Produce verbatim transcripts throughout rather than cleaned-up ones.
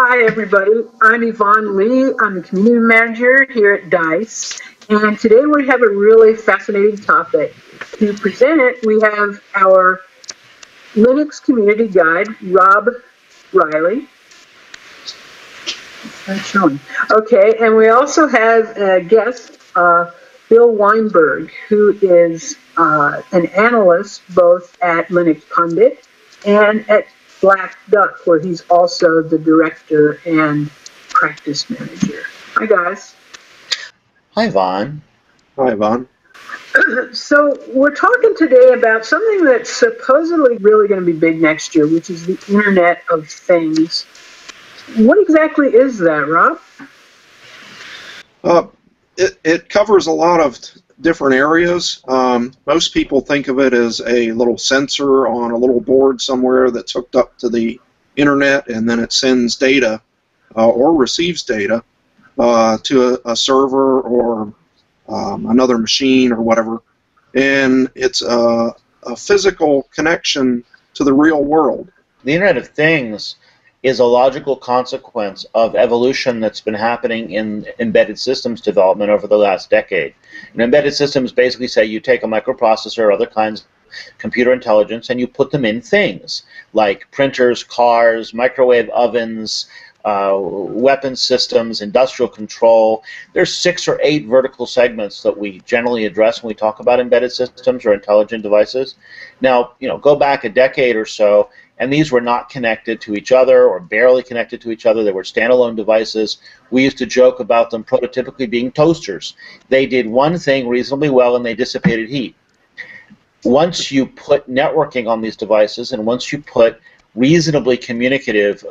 Hi, everybody. I'm Yvonne Lee. I'm the community manager here at DICE. And today we have a really fascinating topic. To present it, we have our Linux community guide, Rob Riley. It's not showing. Okay, and we also have a guest, uh, Bill Weinberg, who is uh, an analyst both at Linux Pundit and at Black Duck, where he's also the director and practice manager. Hi, guys. Hi, Yvonne. Hi, Yvonne. So we're talking today about something that's supposedly really going to be big next year, which is the Internet of Things. What exactly is that, Rob? Uh, it, it covers a lot of different areas. Um, most people think of it as a little sensor on a little board somewhere that's hooked up to the internet, and then it sends data uh, or receives data uh, to a, a server or um, another machine or whatever. And it's a, a physical connection to the real world. The Internet of Things is a logical consequence of evolution that's been happening in embedded systems development over the last decade. And embedded systems basically say you take a microprocessor or other kinds of computer intelligence and you put them in things like printers, cars, microwave ovens, uh, weapon systems, industrial control. There's six or eight vertical segments that we generally address when we talk about embedded systems or intelligent devices. Now, you know, go back a decade or so, and these were not connected to each other or barely connected to each other. They were standalone devices. We used to joke about them prototypically being toasters. They did one thing reasonably well, and they dissipated heat. Once you put networking on these devices, and once you put reasonably communicative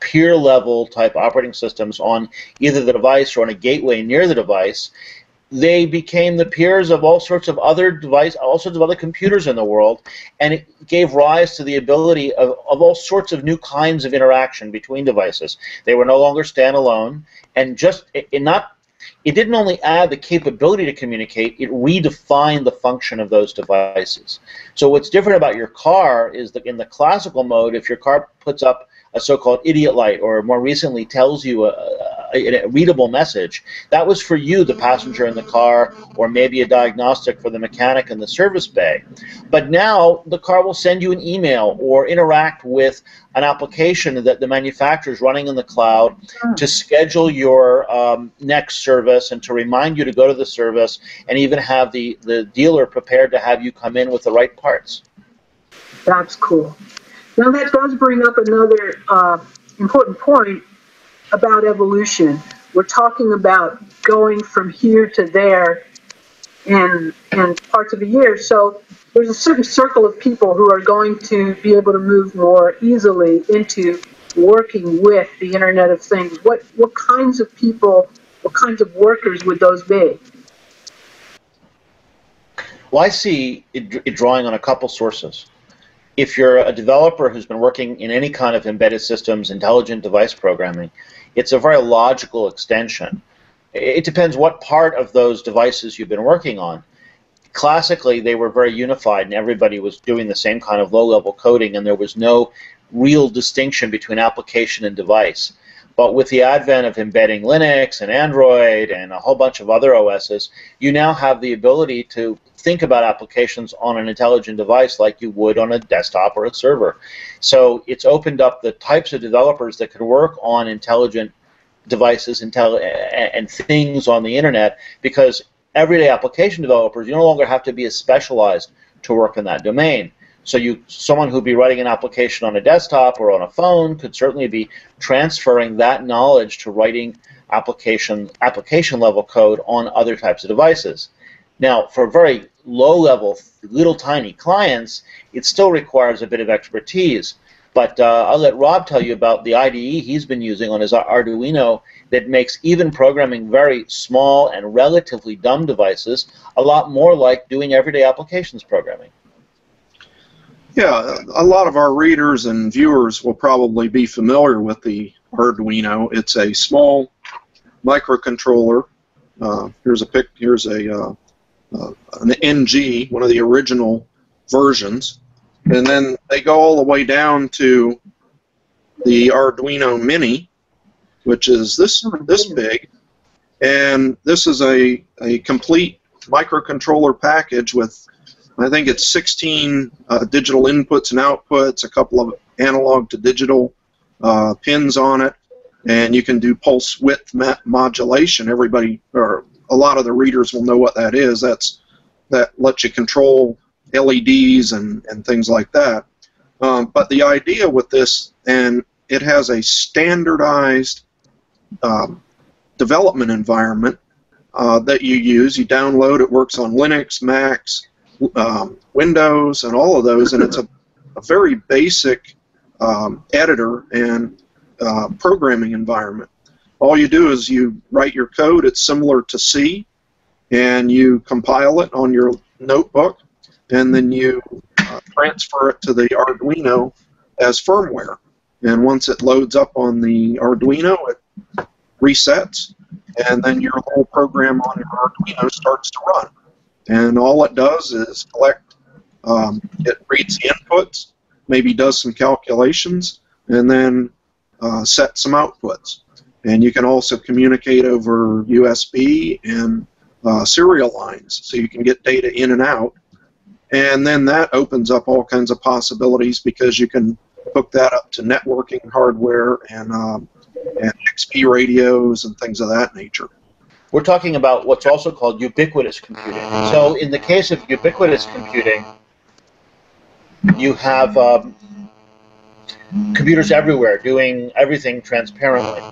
peer-level type operating systems on either the device or on a gateway near the device, they became the peers of all sorts of other device, all sorts of other computers in the world, and it gave rise to the ability of, of all sorts of new kinds of interaction between devices. They were no longer standalone, and just it, it not it didn't only add the capability to communicate, it redefined the function of those devices. So what's different about your car is that in the classical mode, if your car puts up a so-called idiot light, or more recently tells you a, a, a readable message, that was for you, the passenger in the car, or maybe a diagnostic for the mechanic in the service bay. But now the car will send you an email or interact with an application that the manufacturer is running in the cloud to schedule your um, next service and to remind you to go to the service, and even have the, the dealer prepared to have you come in with the right parts. That's cool. Now that does bring up another uh, important point about evolution. We're talking about going from here to there in, in parts of a year. So there's a certain circle of people who are going to be able to move more easily into working with the Internet of Things. What, what kinds of people, what kinds of workers would those be? Well, I see it, it drawing on a couple sources. If you're a developer who's been working in any kind of embedded systems, intelligent device programming, it's a very logical extension. It depends what part of those devices you've been working on. Classically, they were very unified, and everybody was doing the same kind of low-level coding, and there was no real distinction between application and device. But with the advent of embedding Linux and Android and a whole bunch of other O Ss, you now have the ability to think about applications on an intelligent device like you would on a desktop or a server. So it's opened up the types of developers that could work on intelligent devices and things on the internet, because everyday application developers, you no longer have to be as specialized to work in that domain. So you, someone who'd be writing an application on a desktop or on a phone could certainly be transferring that knowledge to writing application, application level code on other types of devices. Now, for very low-level, little tiny clients, it still requires a bit of expertise. But uh, I'll let Rob tell you about the I D E he's been using on his Arduino that makes even programming very small and relatively dumb devices a lot more like doing everyday applications programming. Yeah, a lot of our readers and viewers will probably be familiar with the Arduino. It's a small microcontroller. Uh, here's a pic. Here's a uh, uh, an N G, one of the original versions, and then they go all the way down to the Arduino Mini, which is this this big, and this is a, a complete microcontroller package with, I think it's sixteen uh, digital inputs and outputs, a couple of analog to digital uh, pins on it, and you can do pulse width modulation. Everybody, or a lot of the readers will know what that is. That's, that lets you control L E Ds and, and things like that. Um, but the idea with this, and it has a standardized um, development environment uh, that you use. You download, it works on Linux, Macs, um, Windows, and all of those, and it's a, a very basic um, editor and uh, programming environment. All you do is you write your code, it's similar to C, and you compile it on your notebook, and then you uh, transfer it to the Arduino as firmware. And once it loads up on the Arduino, it resets, and then your whole program on your Arduino starts to run. And all it does is collect, um, it reads the inputs, maybe does some calculations, and then uh, sets some outputs. And you can also communicate over U S B and uh, serial lines, so you can get data in and out. And then that opens up all kinds of possibilities, because you can hook that up to networking hardware and, um, and X P radios and things of that nature. We're talking about what's also called ubiquitous computing. So in the case of ubiquitous computing, you have um, computers everywhere doing everything transparently.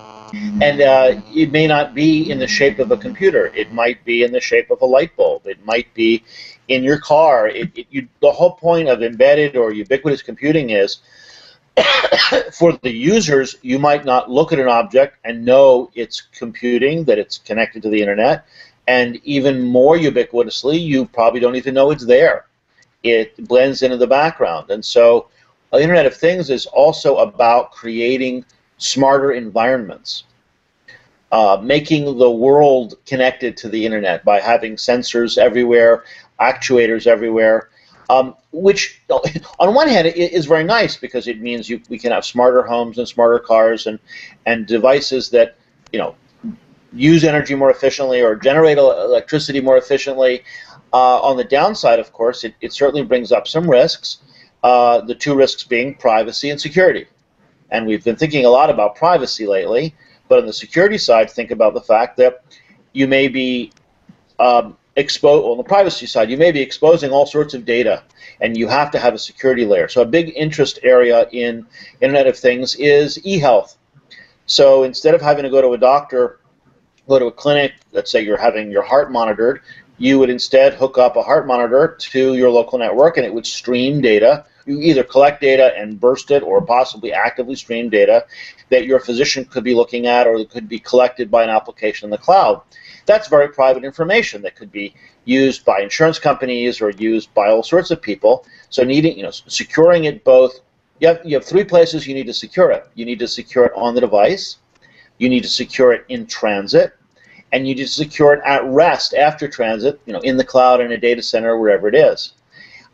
And uh, it may not be in the shape of a computer. It might be in the shape of a light bulb. It might be in your car. It, it, you, the whole point of embedded or ubiquitous computing is for the users, you might not look at an object and know it's computing, that it's connected to the internet. And even more ubiquitously, you probably don't even know it's there. It blends into the background. And so the Internet of Things is also about creating smarter environments, uh, making the world connected to the internet by having sensors everywhere, actuators everywhere, um, which on one hand is very nice, because it means you, we can have smarter homes and smarter cars and, and devices that, you know, use energy more efficiently or generate electricity more efficiently. Uh, on the downside, of course, it, it certainly brings up some risks, uh, the two risks being privacy and security. And we've been thinking a lot about privacy lately, but on the security side, think about the fact that you may be um, exposed, on the privacy side, you may be exposing all sorts of data, and you have to have a security layer. So a big interest area in Internet of Things is e-health. So instead of having to go to a doctor, go to a clinic, let's say you're having your heart monitored, you would instead hook up a heart monitor to your local network, and it would stream data. You either collect data and burst it, or possibly actively stream data that your physician could be looking at, or could be collected by an application in the cloud. That's very private information that could be used by insurance companies or used by all sorts of people. So needing, you know, securing it both, you have, you have three places you need to secure it. You need to secure it on the device, you need to secure it in transit, and you need to secure it at rest after transit, you know, in the cloud, in a data center, wherever it is.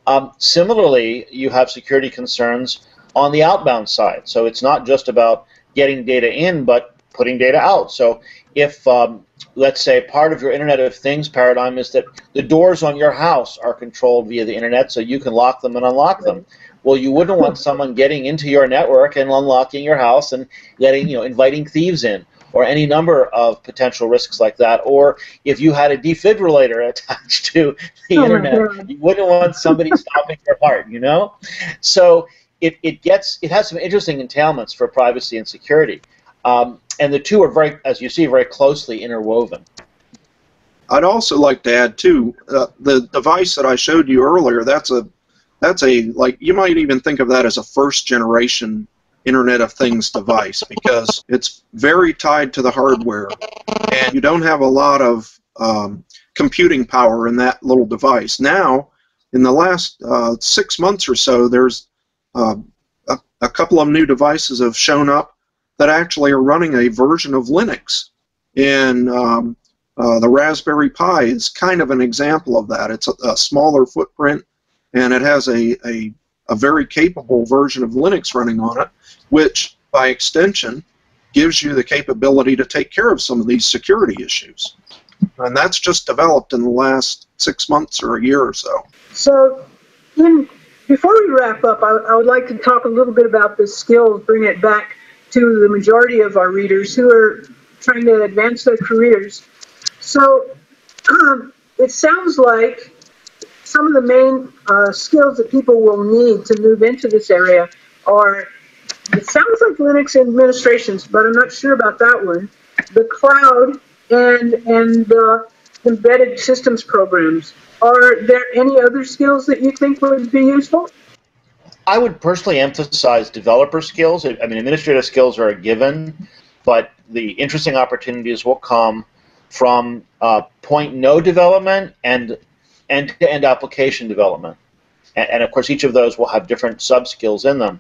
Um, similarly, you have security concerns on the outbound side. So it's not just about getting data in, but putting data out. So if, um, let's say, part of your Internet of Things paradigm is that the doors on your house are controlled via the internet, so you can lock them and unlock them. Well, you wouldn't want someone getting into your network and unlocking your house and letting, you know, inviting thieves in, or any number of potential risks like that. Or if you had a defibrillator attached to the oh internet, you wouldn't want somebody stopping your heart, you know? So it, it gets, it has some interesting entailments for privacy and security. Um, and the two are very, as you see, very closely interwoven. I'd also like to add too, uh, the device that I showed you earlier, that's a, that's a, like, you might even think of that as a first generation Internet of Things device, because it's very tied to the hardware, and you don't have a lot of um, computing power in that little device. Now, in the last uh, six months or so, there's uh, a, a couple of new devices have shown up that actually are running a version of Linux, and um, uh, the Raspberry Pi is kind of an example of that. It's a, a smaller footprint, and it has a, a a very capable version of Linux running on it, which, by extension, gives you the capability to take care of some of these security issues. And that's just developed in the last six months or a year or so. So in, before we wrap up, I, I would like to talk a little bit about the skills, bring it back to the majority of our readers who are trying to advance their careers. So um, it sounds like some of the main uh, skills that people will need to move into this area are, it sounds like Linux administrations, but I'm not sure about that one, the cloud and and uh, embedded systems programs. Are there any other skills that you think would be useful? I would personally emphasize developer skills. I mean, administrative skills are a given, but the interesting opportunities will come from uh, point no development and end-to-end application development. And, and of course, each of those will have different sub-skills in them.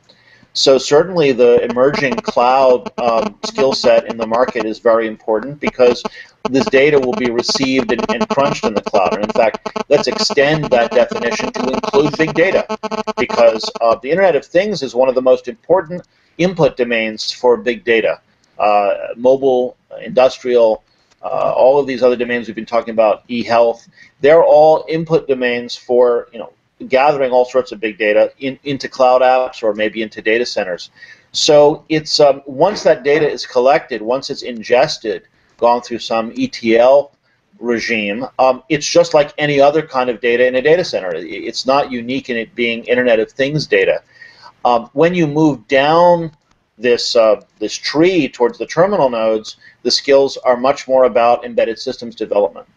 So certainly the emerging cloud um, skill set in the market is very important, because this data will be received and, and crunched in the cloud. And in fact, let's extend that definition to include big data, because uh, the Internet of Things is one of the most important input domains for big data. Uh, mobile, industrial, uh, all of these other domains we've been talking about, e-health, they're all input domains for, you know, gathering all sorts of big data in, into cloud apps or maybe into data centers. So it's um, once that data is collected, once it's ingested, gone through some E T L regime, um, it's just like any other kind of data in a data center. It's not unique in it being Internet of Things data. Um, when you move down this uh, this tree towards the terminal nodes, the skills are much more about embedded systems development.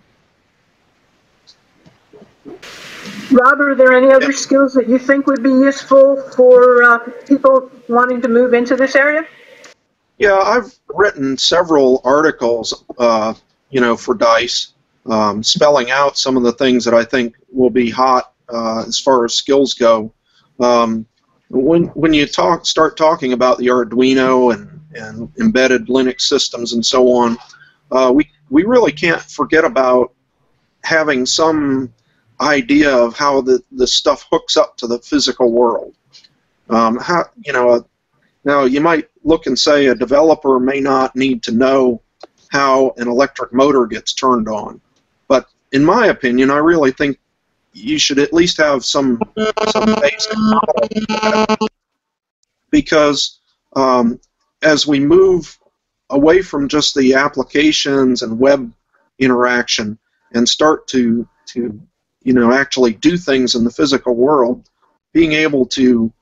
Rob, are there any other skills that you think would be useful for uh, people wanting to move into this area? Yeah, I've written several articles, uh, you know, for DICE, um, spelling out some of the things that I think will be hot uh, as far as skills go. Um, when when you talk, start talking about the Arduino and, and embedded Linux systems and so on, uh, we we really can't forget about having some idea of how the, the stuff hooks up to the physical world. Um, how, you know, uh, now you might look and say a developer may not need to know how an electric motor gets turned on, but in my opinion, I really think you should at least have some, some basic knowledge, because um, as we move away from just the applications and web interaction and start to, to you know, actually do things in the physical world, being able to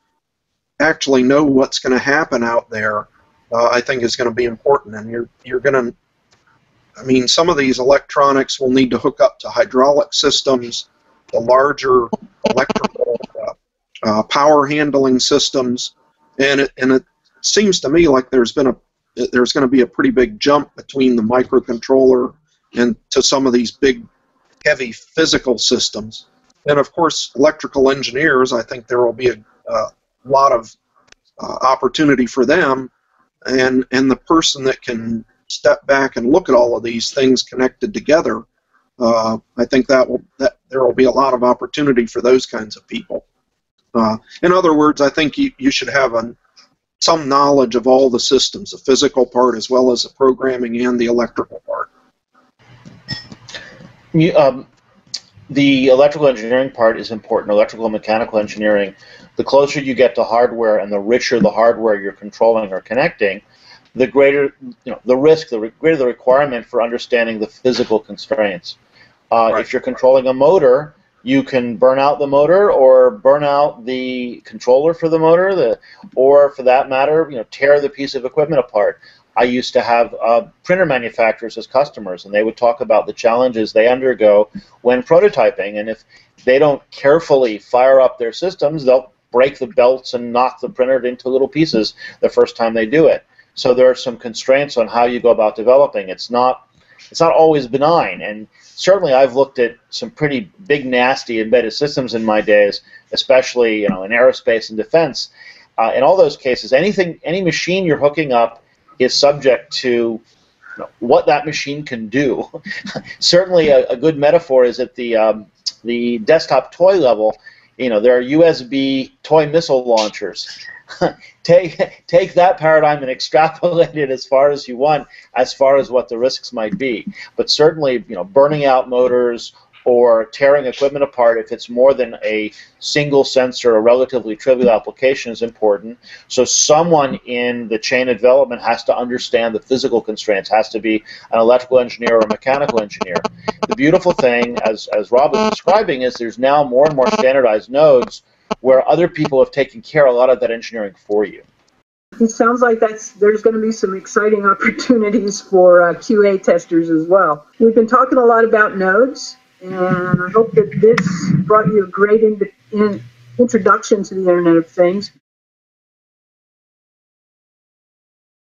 actually know what's going to happen out there, uh, I think is going to be important. And you're, you're going to, I mean, some of these electronics will need to hook up to hydraulic systems, the larger electrical uh, uh, power handling systems, and it, and it seems to me like there's been a, there's going to be a pretty big jump between the microcontroller and to some of these big heavy physical systems. And of course, electrical engineers, I think there will be a, a lot of uh, opportunity for them, and, and the person that can step back and look at all of these things connected together, uh, I think that, will, that there will be a lot of opportunity for those kinds of people. Uh, in other words, I think you, you should have an, some knowledge of all the systems, the physical part as well as the programming and the electrical part. Um, the electrical engineering part is important, electrical and mechanical engineering. The closer you get to hardware and the richer the hardware you're controlling or connecting, the greater you know, the risk, the re greater the requirement for understanding the physical constraints. Uh, right. If you're controlling a motor, you can burn out the motor or burn out the controller for the motor, the, or for that matter, you know, tear the piece of equipment apart. I used to have uh, printer manufacturers as customers, and they would talk about the challenges they undergo when prototyping, and if they don't carefully fire up their systems, they'll break the belts and knock the printer into little pieces the first time they do it. So there are some constraints on how you go about developing. It's not, it's not always benign, and certainly I've looked at some pretty big, nasty embedded systems in my days, especially you know in aerospace and defense. Uh, in all those cases, anything, any machine you're hooking up is subject to you know, what that machine can do. Certainly a, a good metaphor is at the, um, the desktop toy level. You know, there are U S B toy missile launchers take take that paradigm and extrapolate it as far as you want, as far as what the risks might be. But certainly, you know, burning out motors or tearing equipment apart, if it's more than a single sensor, a relatively trivial application, is important. So someone in the chain of development has to understand the physical constraints, has to be an electrical engineer or a mechanical engineer. The beautiful thing, as, as Rob was describing, is there's now more and more standardized nodes where other people have taken care of a lot of that engineering for you. It sounds like that's, there's going to be some exciting opportunities for uh, Q A testers as well. We've been talking a lot about nodes, and I hope that this brought you a great in, in, introduction to the Internet of Things.